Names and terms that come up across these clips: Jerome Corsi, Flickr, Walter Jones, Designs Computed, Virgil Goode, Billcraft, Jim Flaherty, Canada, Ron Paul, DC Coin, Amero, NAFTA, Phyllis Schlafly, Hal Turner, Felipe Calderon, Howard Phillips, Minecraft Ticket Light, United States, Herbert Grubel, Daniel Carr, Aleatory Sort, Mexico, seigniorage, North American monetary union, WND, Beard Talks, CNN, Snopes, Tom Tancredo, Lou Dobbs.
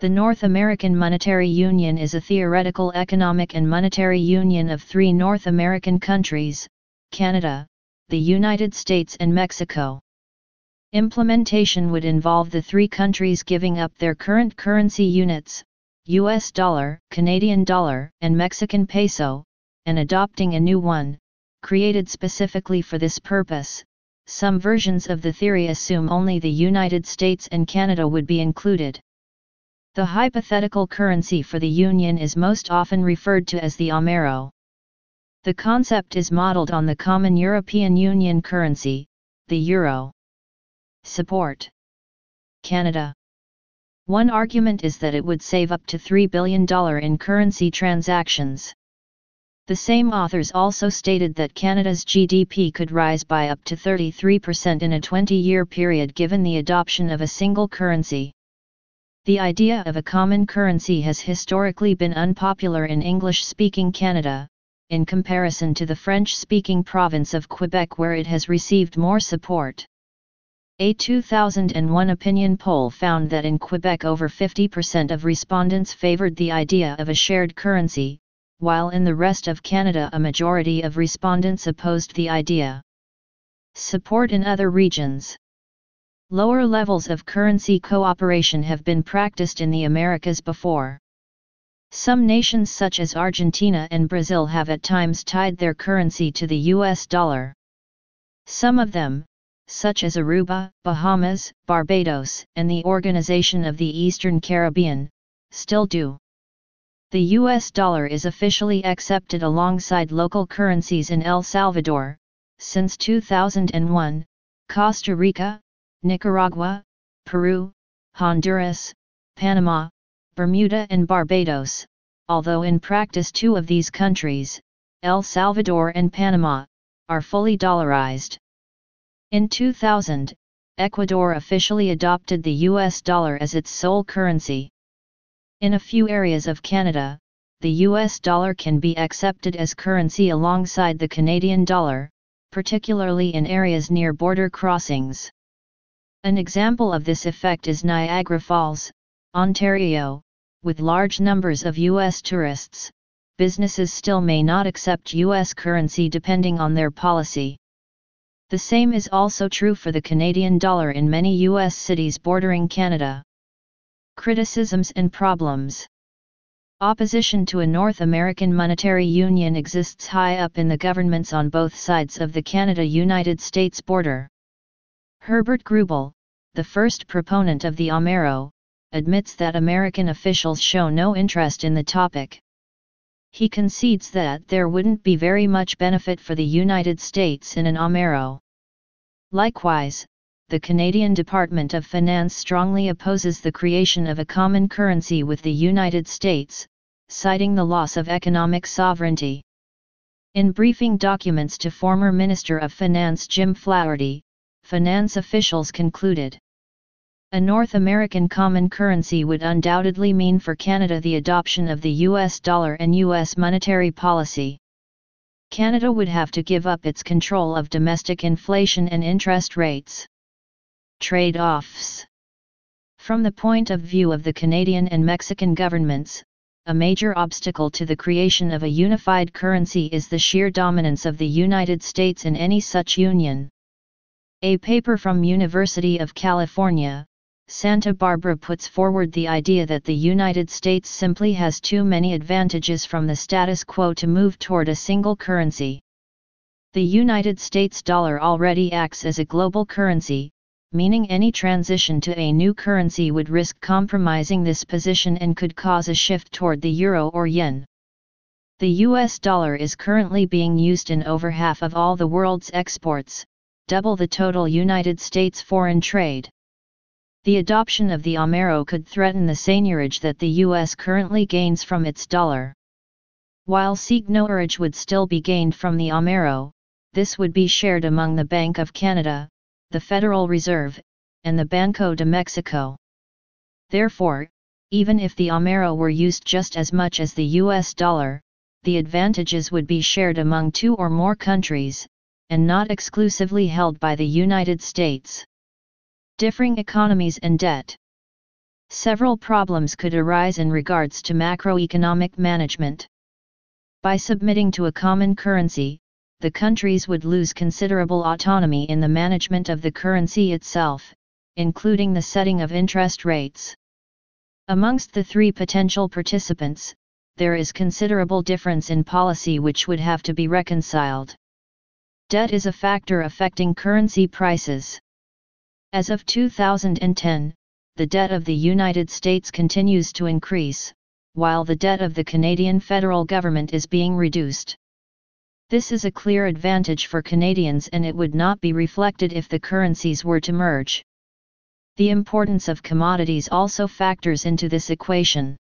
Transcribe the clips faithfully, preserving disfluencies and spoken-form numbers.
The North American monetary union is a theoretical economic and monetary union of three North American countries, Canada, the United States and Mexico. Implementation would involve the three countries giving up their current currency units, U S dollar, Canadian dollar, and Mexican peso, and adopting a new one, created specifically for this purpose. Some versions of the theory assume only the United States and Canada would be included. The hypothetical currency for the Union is most often referred to as the Amero. The concept is modeled on the common European Union currency, the Euro. Support. Canada. One argument is that it would save up to three billion dollars in currency transactions. The same authors also stated that Canada's G D P could rise by up to thirty-three percent in a twenty-year period given the adoption of a single currency. The idea of a common currency has historically been unpopular in English-speaking Canada, in comparison to the French-speaking province of Quebec where it has received more support. A two thousand one opinion poll found that in Quebec over fifty percent of respondents favored the idea of a shared currency, while in the rest of Canada a majority of respondents opposed the idea. Support in other regions. Lower levels of currency cooperation have been practiced in the Americas before. Some nations such as Argentina and Brazil have at times tied their currency to the U S dollar. Some of them, such as Aruba, Bahamas, Barbados, and the Organization of the Eastern Caribbean, still do. The U S dollar is officially accepted alongside local currencies in El Salvador, since two thousand one, Costa Rica, Nicaragua, Peru, Honduras, Panama, Bermuda and Barbados, although in practice two of these countries, El Salvador and Panama, are fully dollarized. In two thousand, Ecuador officially adopted the U S dollar as its sole currency. In a few areas of Canada, the U S dollar can be accepted as currency alongside the Canadian dollar, particularly in areas near border crossings. An example of this effect is Niagara Falls, Ontario, with large numbers of U S tourists. Businesses still may not accept U S currency depending on their policy. The same is also true for the Canadian dollar in many U S cities bordering Canada. Criticisms and problems. Opposition to a North American monetary union exists high up in the governments on both sides of the Canada-United States border. Herbert Grubel, the first proponent of the Amero, admits that American officials show no interest in the topic. He concedes that there wouldn't be very much benefit for the United States in an Amero. Likewise, the Canadian Department of Finance strongly opposes the creation of a common currency with the United States, citing the loss of economic sovereignty. In briefing documents to former Minister of Finance Jim Flaherty, finance officials concluded, a North American common currency would undoubtedly mean for Canada the adoption of the U S dollar and U S monetary policy. Canada would have to give up its control of domestic inflation and interest rates. Trade-offs. From the point of view of the Canadian and Mexican governments, a major obstacle to the creation of a unified currency is the sheer dominance of the United States in any such union. A paper from University of California, Santa Barbara puts forward the idea that the United States simply has too many advantages from the status quo to move toward a single currency. The United States dollar already acts as a global currency, meaning any transition to a new currency would risk compromising this position and could cause a shift toward the euro or yen. The U S dollar is currently being used in over half of all the world's exports, double the total United States foreign trade. The adoption of the Amero could threaten the seigniorage that the U S currently gains from its dollar. While seigniorage would still be gained from the Amero, this would be shared among the Bank of Canada, the Federal Reserve, and the Banco de Mexico. Therefore, even if the Amero were used just as much as the U S dollar, the advantages would be shared among two or more countries, and not exclusively held by the United States. Differing economies and debt. several problems could arise in regards to macroeconomic management. By submitting to a common currency, the countries would lose considerable autonomy in the management of the currency itself, including the setting of interest rates. Amongst the three potential participants, there is considerable difference in policy which would have to be reconciled. Debt is a factor affecting currency prices. As of two thousand ten, the debt of the United States continues to increase, while the debt of the Canadian federal government is being reduced. This is a clear advantage for Canadians, and it would not be reflected if the currencies were to merge. The importance of commodities also factors into this equation.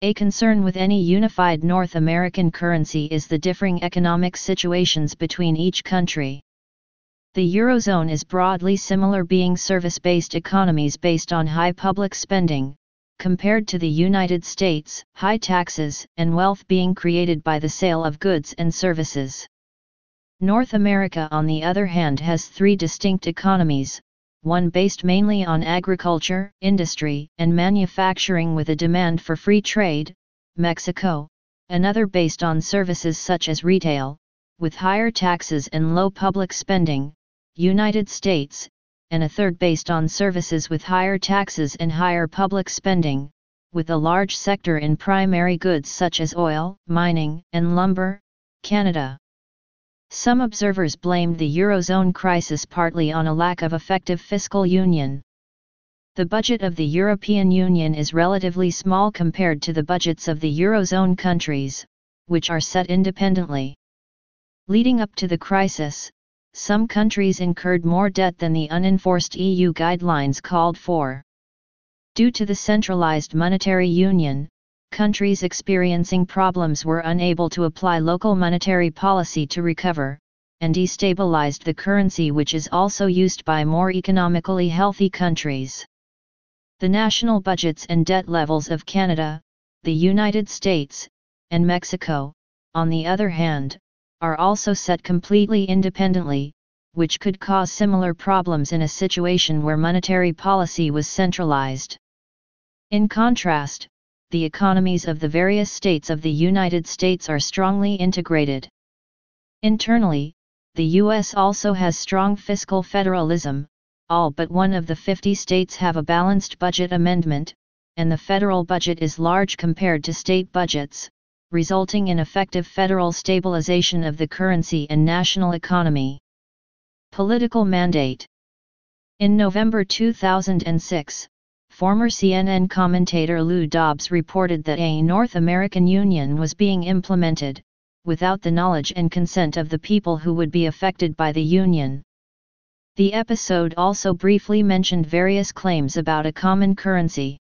A concern with any unified North American currency is the differing economic situations between each country. The Eurozone is broadly similar, being service-based economies based on high public spending, compared to the United States, high taxes and wealth being created by the sale of goods and services. North America, on the other hand, has three distinct economies, one based mainly on agriculture, industry, and manufacturing with a demand for free trade, Mexico, another based on services such as retail, with higher taxes and low public spending, United States, and a third based on services with higher taxes and higher public spending, with a large sector in primary goods such as oil, mining, and lumber, Canada. Some observers blamed the Eurozone crisis partly on a lack of effective fiscal union. The budget of the European Union is relatively small compared to the budgets of the Eurozone countries, which are set independently. Leading up to the crisis, some countries incurred more debt than the unenforced E U guidelines called for. Due to the centralized monetary union, countries experiencing problems were unable to apply local monetary policy to recover, and destabilized the currency, which is also used by more economically healthy countries. The national budgets and debt levels of Canada, the United States, and Mexico, on the other hand, are also set completely independently, which could cause similar problems in a situation where monetary policy was centralized. In contrast, the economies of the various states of the United States are strongly integrated. Internally, the U S also has strong fiscal federalism. All but one of the fifty states have a balanced budget amendment, and the federal budget is large compared to state budgets, resulting in effective federal stabilization of the currency and national economy. Political mandate. In November two thousand six, former C N N commentator Lou Dobbs reported that a North American union was being implemented, without the knowledge and consent of the people who would be affected by the union. The episode also briefly mentioned various claims about a common currency.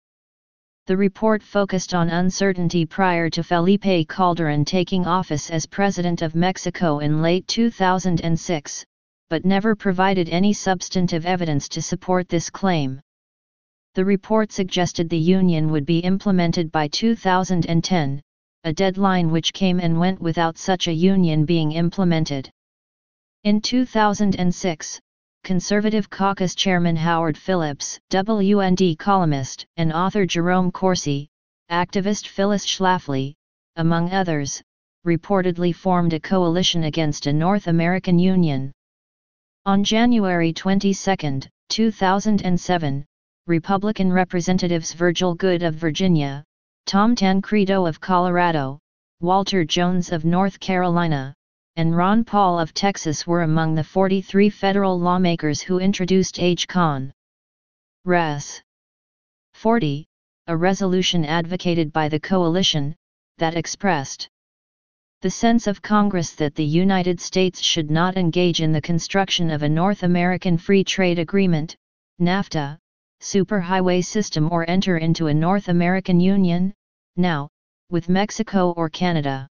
The report focused on uncertainty prior to Felipe Calderon taking office as president of Mexico in late two thousand six, but never provided any substantive evidence to support this claim. The report suggested the union would be implemented by two thousand ten, a deadline which came and went without such a union being implemented. In two thousand six, Conservative Caucus Chairman Howard Phillips, W N D columnist and author Jerome Corsi, activist Phyllis Schlafly, among others, reportedly formed a coalition against a North American union. On January twenty-second, two thousand seven, Republican Representatives Virgil Goode of Virginia, Tom Tancredo of Colorado, Walter Jones of North Carolina, and Ron Paul of Texas were among the forty-three federal lawmakers who introduced H Con Res forty, a resolution advocated by the coalition, that expressed the sense of Congress that the United States should not engage in the construction of a North American Free Trade Agreement, NAFTA, superhighway system or enter into a North American Union, now, with Mexico or Canada.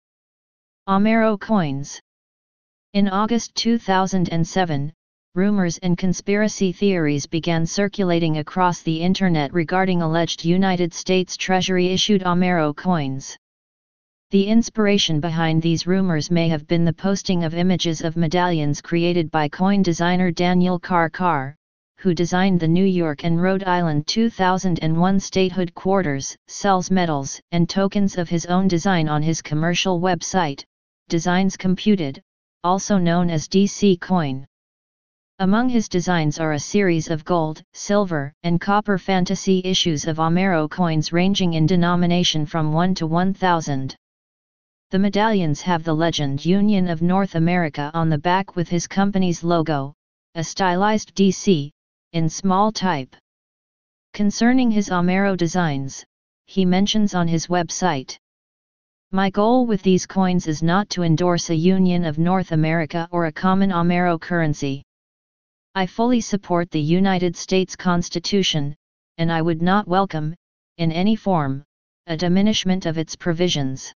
Amero coins. In August two thousand seven, rumors and conspiracy theories began circulating across the internet regarding alleged United States Treasury-issued Amero coins. The inspiration behind these rumors may have been the posting of images of medallions created by coin designer Daniel Carr, who designed the New York and Rhode Island two thousand one statehood quarters, sells medals and tokens of his own design on his commercial website, Designs Computed, also known as D C Coin. Among his designs are a series of gold, silver, and copper fantasy issues of Amero coins ranging in denomination from one to one thousand. The medallions have the legend Union of North America on the back with his company's logo, a stylized D C, in small type. Concerning his Amero designs, he mentions on his website, "My goal with these coins is not to endorse a Union of North America or a common Amero currency. I fully support the United States Constitution, and I would not welcome, in any form, a diminishment of its provisions.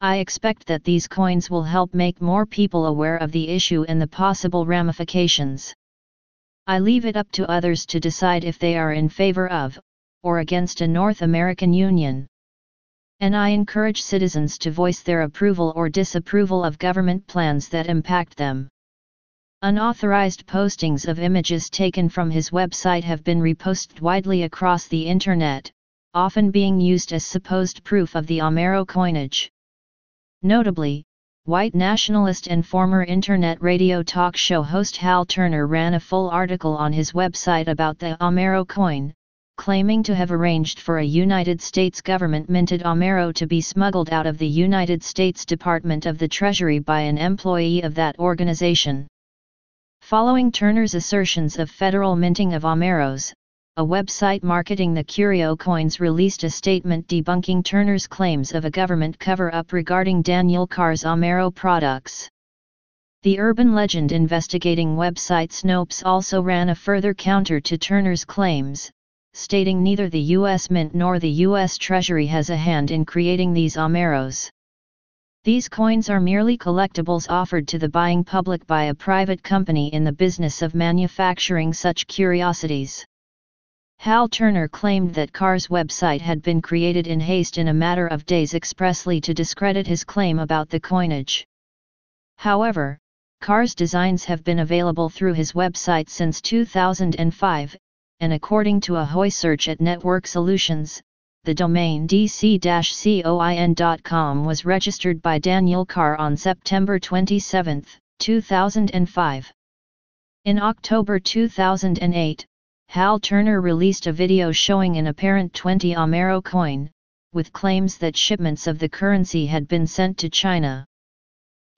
I expect that these coins will help make more people aware of the issue and the possible ramifications. I leave it up to others to decide if they are in favor of, or against a North American Union. And I encourage citizens to voice their approval or disapproval of government plans that impact them." Unauthorized postings of images taken from his website have been reposted widely across the internet, often being used as supposed proof of the Amero coinage. Notably, white nationalist and former internet radio talk show host Hal Turner ran a full article on his website about the Amero coin, claiming to have arranged for a United States government-minted Amero to be smuggled out of the United States Department of the Treasury by an employee of that organization. Following Turner's assertions of federal minting of Ameros, a website marketing the Curio coins released a statement debunking Turner's claims of a government cover-up regarding Daniel Carr's Amero products. The urban legend investigating website Snopes also ran a further counter to Turner's claims, stating neither the U S Mint nor the U S Treasury has a hand in creating these Ameros. These coins are merely collectibles offered to the buying public by a private company in the business of manufacturing such curiosities. Hal Turner claimed that Carr's website had been created in haste in a matter of days expressly to discredit his claim about the coinage. However, Carr's designs have been available through his website since two thousand five, and according to a H O I search at Network Solutions, the domain d c coin dot com was registered by Daniel Carr on September twenty-seventh, two thousand five. In October two thousand eight, Hal Turner released a video showing an apparent twenty Amero coin, with claims that shipments of the currency had been sent to China.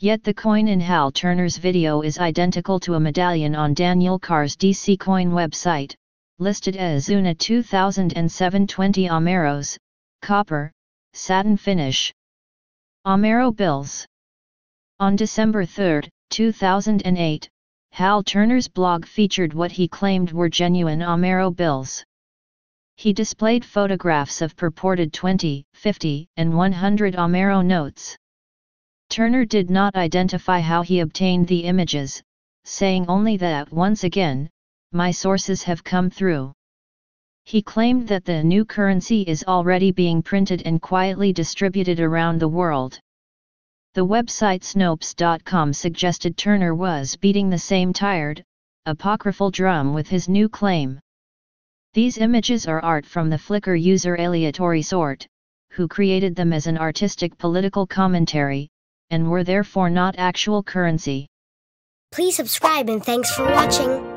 Yet the coin in Hal Turner's video is identical to a medallion on Daniel Carr's D C Coin website, listed as Una two thousand seven twenty Ameros, copper, satin finish. Amero bills. On December third, two thousand eight, Hal Turner's blog featured what he claimed were genuine Amero bills. He displayed photographs of purported twenty, fifty, and one hundred Amero notes. Turner did not identify how he obtained the images, saying only that once again, "My sources have come through." He claimed that the new currency is already being printed and quietly distributed around the world. The website Snopes dot com suggested Turner was beating the same tired, apocryphal drum with his new claim. These images are art from the Flickr user Aleatory Sort, who created them as an artistic political commentary, and were therefore not actual currency. Please subscribe and thanks for watching.